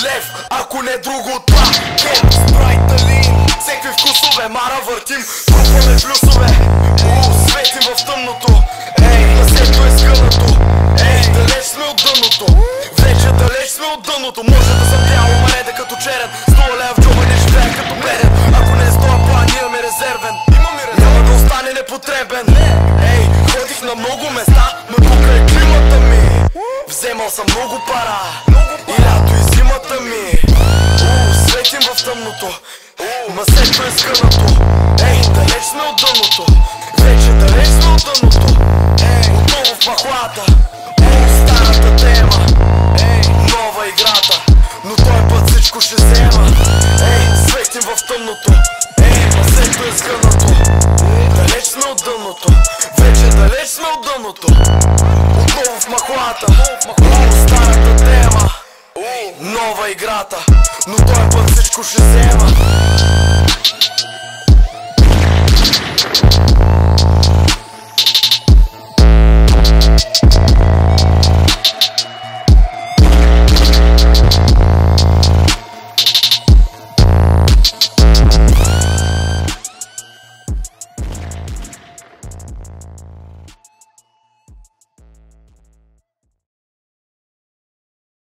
лев, ако не друго това Кен, спрайталин, всеки вкусове, мара въртим Трупаме плюсове, светим в тъмното Ей, насето е скънато, ей, далеч сме от дъното Вече далеч сме от дъното, може да съм бял, ама не да като черен С 100 лева в джоба не живея като беден Ако не е 100 план, имаме резервен Няма да остане непотребен Ей, ходих на много места, но покрай климата ми Вземал съм много пара И лято и зимата ми Светим в тъмното Ма сето е скънато Ей, далеч сме от дъното Вече далеч сме от дъното Отново в махлата Старата тема Нова играта Но той път всичко ще взема Светим в тъмното Ма сето е скънато Далеч сме от дъното Вече далеч сме от дъното Отново в махлата Старата тема Нова играта Но той път всичко ще взема